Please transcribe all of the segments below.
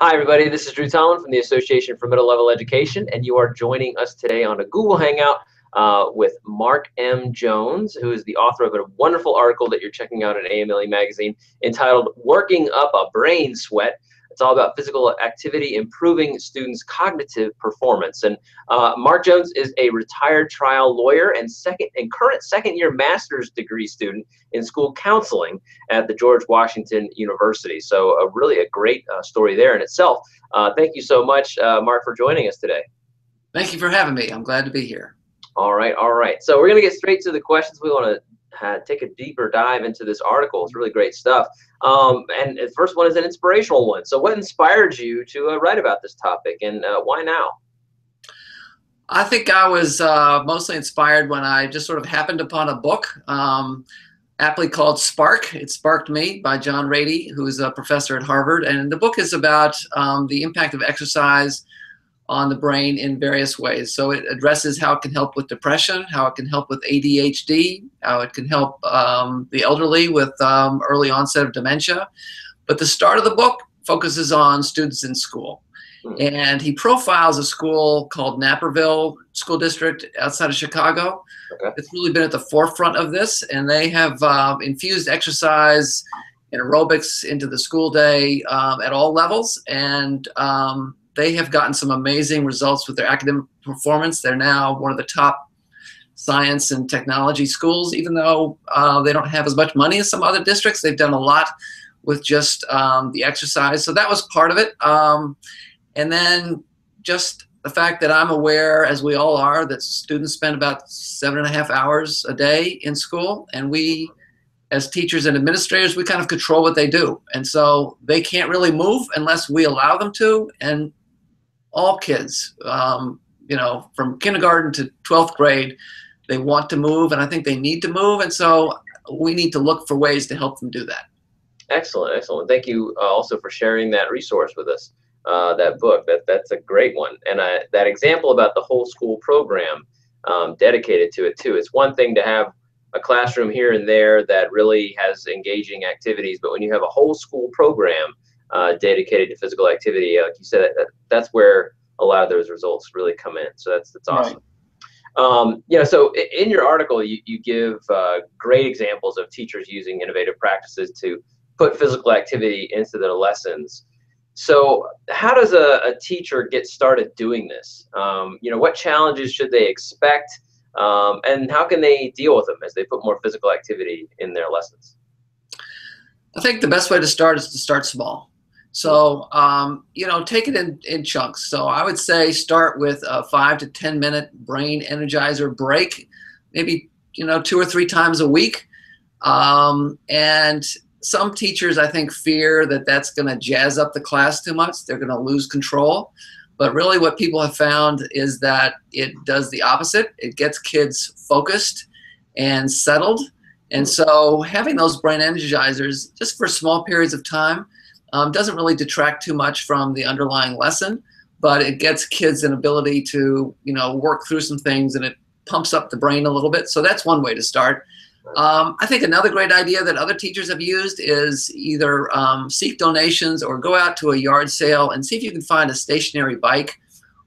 Hi everybody, this is Drew Tomlin from the Association for Middle Level Education, and you are joining us today on a Google Hangout with Mark M. Jones, who is the author of a wonderful article that you're checking out in AMLE magazine entitled Working Up a Brain Sweat. It's all about physical activity improving students' cognitive performance. And Mark Jones is a retired trial lawyer and current second-year master's degree student in school counseling at the George Washington University. So really a great story there in itself. Thank you so much, Mark, for joining us today. Thank you for having me. I'm glad to be here. All right, all right. So we're going to get straight to the questions. We want to take a deeper dive into this article. It's really great stuff. And the first one is an inspirational one. So what inspired you to write about this topic, and why now? I think I was mostly inspired when I just sort of happened upon a book aptly called Spark. It Sparked Me by John Ratey, who is a professor at Harvard. And the book is about the impact of exercise on the brain in various ways. So it addresses how it can help with depression, how it can help with ADHD, how it can help the elderly with early onset of dementia. But the start of the book focuses on students in school. And he profiles a school called Naperville School District outside of Chicago. Okay. It's really been at the forefront of this, and they have infused exercise and aerobics into the school day at all levels. And they have gotten some amazing results with their academic performance. They're now one of the top science and technology schools, even though they don't have as much money as some other districts. They've done a lot with just the exercise. So that was part of it. And then just the fact that I'm aware, as we all are, that students spend about 7.5 hours a day in school. And we, as teachers and administrators, we kind of control what they do. And so they can't really move unless we allow them to. And all kids, you know, from kindergarten to 12th grade, they want to move, and I think they need to move, and so we need to look for ways to help them do that. Excellent, excellent. Thank you also for sharing that resource with us, that book. That's a great one. And that example about the whole school program dedicated to it, too. It's one thing to have a classroom here and there that really has engaging activities, but when you have a whole school program dedicated to physical activity, like you said, that's where a lot of those results really come in. So that's awesome. Right. You know, so in your article, you give great examples of teachers using innovative practices to put physical activity into their lessons. So how does a teacher get started doing this? You know, what challenges should they expect, and how can they deal with them as they put more physical activity in their lessons? I think the best way to start is to start small. So, you know, take it in chunks. So I would say start with a 5 to 10 minute brain energizer break, maybe, you know, 2 or 3 times a week. And some teachers, I think, fear that that's going to jazz up the class too much. They're going to lose control. But really what people have found is that it does the opposite. It gets kids focused and settled. And so having those brain energizers just for small periods of time doesn't really detract too much from the underlying lesson, but it gets kids an ability to, you know, work through some things, and it pumps up the brain a little bit. So that's one way to start. I think another great idea that other teachers have used is either seek donations or go out to a yard sale and see if you can find a stationary bike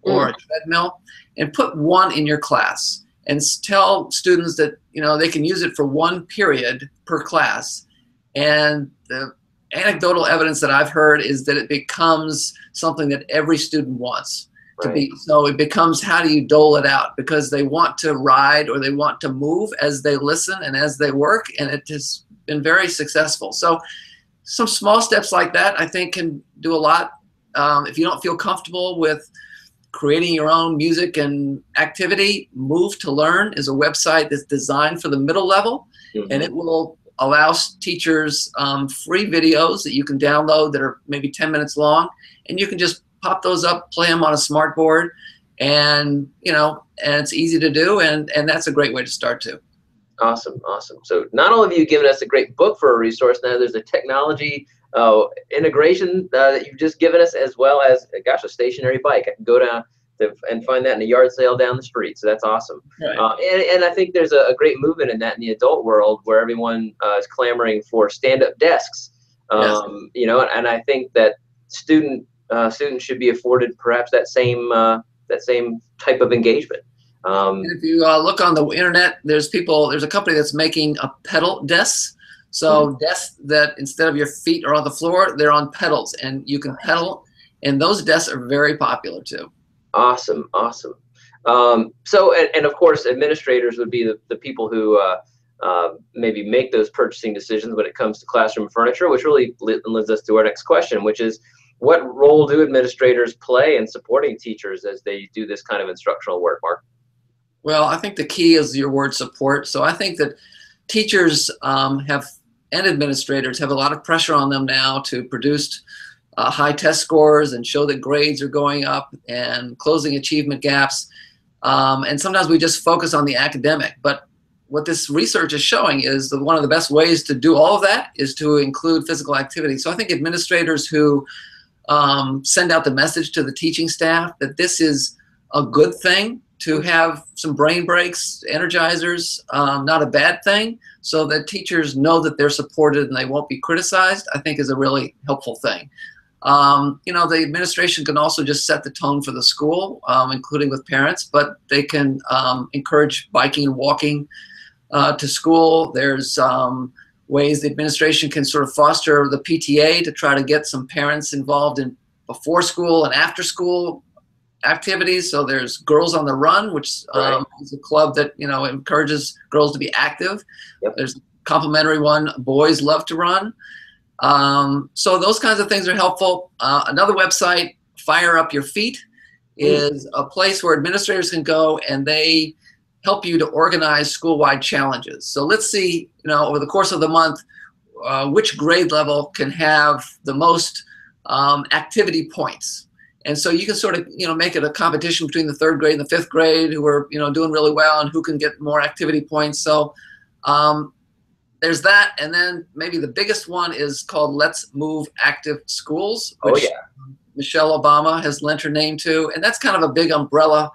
or a treadmill and put one in your class. And tell students that, you know, they can use it for 1 period per class. And the anecdotal evidence that I've heard is that it becomes something that every student wants to be. So it becomes, how do you dole it out? Because they want to ride or they want to move as they listen and as they work, and it has been very successful. So some small steps like that, I think, can do a lot. If you don't feel comfortable with creating your own music and activity, Move to Learn is a website that's designed for the middle level, and it will allow teachers free videos that you can download that are maybe 10 minutes long, and you can just pop those up, play them on a smart board, and, you know, and it's easy to do, and that's a great way to start too. Awesome, awesome. So not only have you given us a great book for a resource, now there's a technology integration that you've just given us, as well as, gosh, a stationary bike. I can go down and find that in a yard sale down the street. So that's awesome. Right. And I think there's a great movement in that in the adult world, where everyone is clamoring for stand-up desks. Yes. You know, and I think that student students should be afforded perhaps that same type of engagement. If you look on the internet, there's a company that's making a pedal desk. So desks that instead of your feet are on the floor, they're on pedals, and you can pedal. And those desks are very popular too. Awesome, awesome. So, and of course, administrators would be the people who maybe make those purchasing decisions when it comes to classroom furniture, which really leads us to our next question, which is, what role do administrators play in supporting teachers as they do this kind of instructional work, Mark? Well, I think the key is your word support. So I think that teachers and administrators have a lot of pressure on them now to produce high test scores and show that grades are going up and closing achievement gaps. And sometimes we just focus on the academic. But what this research is showing is that one of the best ways to do all of that is to include physical activity. So I think administrators who send out the message to the teaching staff that this is a good thing, to have some brain breaks, energizers, not a bad thing, so that teachers know that they're supported and they won't be criticized, I think is a really helpful thing. You know, the administration can also just set the tone for the school, including with parents, but they can encourage biking and walking to school. There's ways the administration can sort of foster the PTA to try to get some parents involved in before school and after school activities. So there's Girls on the Run, which is a club that, you know, encourages girls to be active. Yep. There's a complimentary one, Boys Love to Run. So those kinds of things are helpful. Another website, Fire Up Your Feet, is a place where administrators can go and they help you to organize school-wide challenges. So let's see, you know, over the course of the month, which grade level can have the most activity points. And so you can sort of, you know, make it a competition between the third grade and the fifth grade who are, you know, doing really well and who can get more activity points. So there's that. And then maybe the biggest one is called Let's Move Active Schools, which Michelle Obama has lent her name to. And that's kind of a big umbrella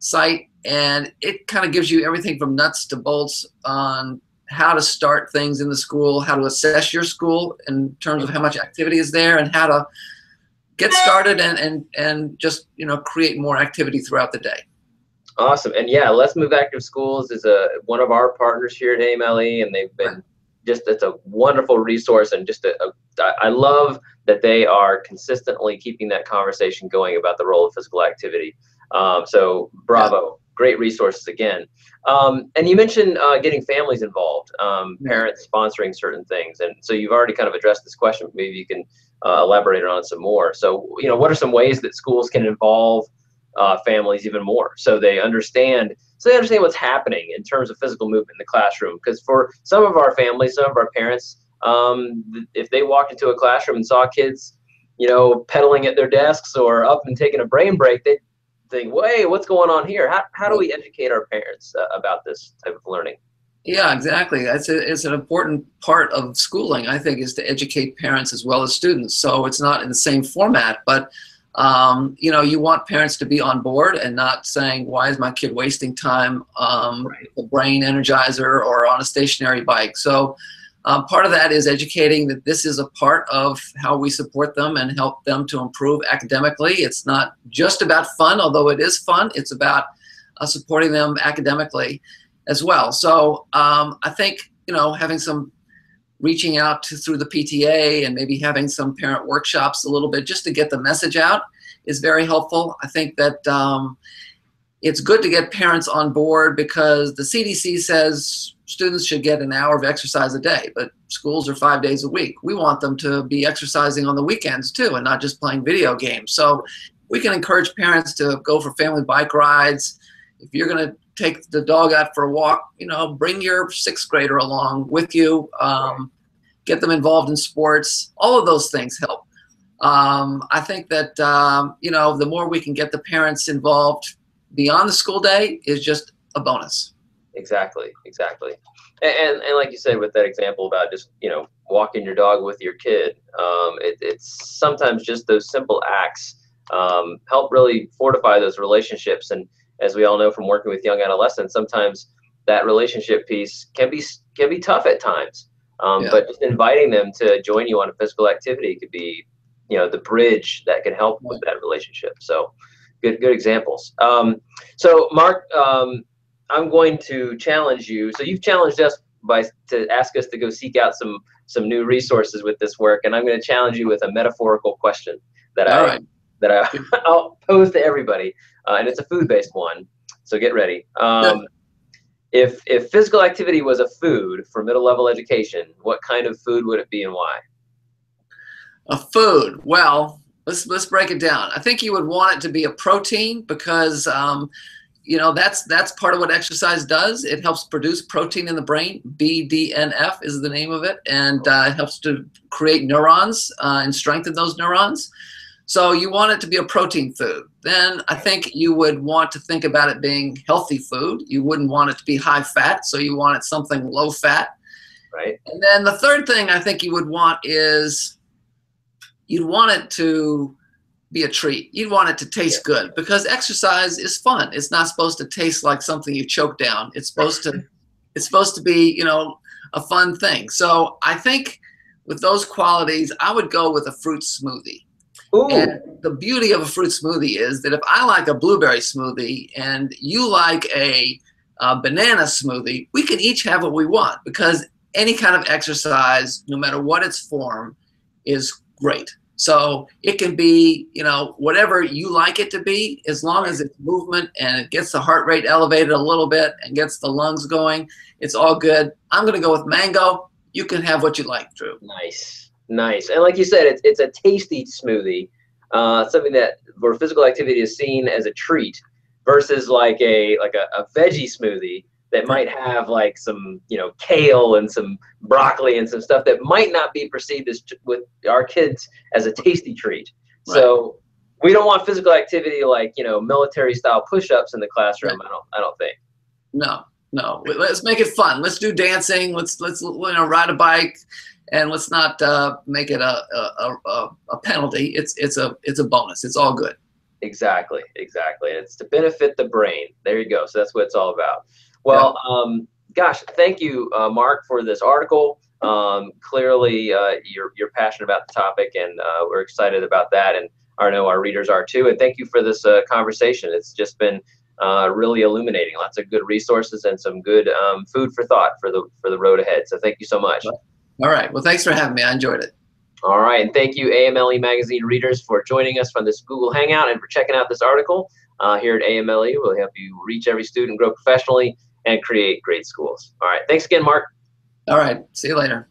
site. And it kind of gives you everything from nuts to bolts on how to start things in the school, how to assess your school in terms of how much activity is there, and how to get started and just, you know, create more activity throughout the day. Awesome. And yeah, Let's Move Active Schools is one of our partners here at AMLE, and they've been just, it's a wonderful resource, and just I love that they are consistently keeping that conversation going about the role of physical activity. So bravo, great resources again. And you mentioned getting families involved, parents sponsoring certain things. And so you've already kind of addressed this question, but maybe you can elaborate on some more. So, you know, what are some ways that schools can involve families even more, so they understand what's happening in terms of physical movement in the classroom? Because for some of our families, some of our parents, if they walked into a classroom and saw kids, you know, pedaling at their desks or up and taking a brain break, they'd think, "Wait, what's going on here? How do we educate our parents about this type of learning?" Yeah, exactly. It's an important part of schooling, I think, is to educate parents as well as students. So it's not in the same format, but you know, you want parents to be on board and not saying, "Why is my kid wasting time with a brain energizer or on a stationary bike?" So part of that is educating that this is a part of how we support them and help them to improve academically. It's not just about fun, although it is fun. It's about supporting them academically as well. So I think, you know, having some reaching out through the PTA and maybe having some parent workshops a little bit just to get the message out is very helpful. I think that it's good to get parents on board, because the CDC says students should get an hour of exercise a day, but schools are 5 days a week. We want them to be exercising on the weekends too and not just playing video games. So we can encourage parents to go for family bike rides. If you're going to take the dog out for a walk, you know, bring your sixth grader along with you, get them involved in sports. All of those things help. I think that, you know, the more we can get the parents involved beyond the school day is just a bonus. Exactly, exactly. And like you said, with that example about just, you know, walking your dog with your kid, it's sometimes just those simple acts help really fortify those relationships. And as we all know from working with young adolescents, sometimes that relationship piece can be tough at times. But just inviting them to join you on a physical activity could be the bridge that can help with that relationship. So good examples. So Mark, I'm going to challenge you. So you've challenged us to ask us to go seek out some new resources with this work, and I'm going to challenge you with a metaphorical question that I'll pose to everybody, and it's a food-based one. So get ready. If physical activity was a food for middle-level education, what kind of food would it be and why? A food. Well, let's break it down. I think you would want it to be a protein because that's part of what exercise does. It helps produce protein in the brain. BDNF is the name of it, and it helps to create neurons and strengthen those neurons. So you want it to be a protein food. Then I think you would want to think about it being healthy food. You wouldn't want it to be high fat, so you want it something low fat. Right. And then the third thing I think you would want is you'd want it to be a treat. You'd want it to taste good because exercise is fun. It's not supposed to taste like something you choke down. It's supposed to be, a fun thing. So I think with those qualities, I would go with a fruit smoothie. Ooh. And the beauty of a fruit smoothie is that if I like a blueberry smoothie and you like a banana smoothie, we can each have what we want because any kind of exercise, no matter what its form, is great. So it can be, whatever you like it to be, as long as it's movement and it gets the heart rate elevated a little bit and gets the lungs going, it's all good. I'm going to go with mango. You can have what you like, Drew. Nice. Nice. And like you said, it's a tasty smoothie, something where physical activity is seen as a treat versus like a veggie smoothie that might have like some, kale and some broccoli and some stuff that might not be perceived as with our kids as a tasty treat. Right. So we don't want physical activity like, military style push-ups in the classroom. Right. I don't think. No, no. Let's make it fun. Let's do dancing. Let's ride a bike. And let's not make it a penalty. It's a bonus. It's all good. Exactly, exactly. And it's to benefit the brain. There you go. So that's what it's all about. Well, gosh, thank you, Mark, for this article. Clearly, you're passionate about the topic, and we're excited about that. And I know our readers are too. And thank you for this conversation. It's just been really illuminating. Lots of good resources and some good food for thought for the road ahead. So thank you so much. Well, all right. Well, thanks for having me. I enjoyed it. All right. And thank you, AMLE Magazine readers, for joining us from this Google Hangout and for checking out this article here at AMLE. We'll help you reach every student, grow professionally, and create great schools. All right. Thanks again, Mark. All right. See you later.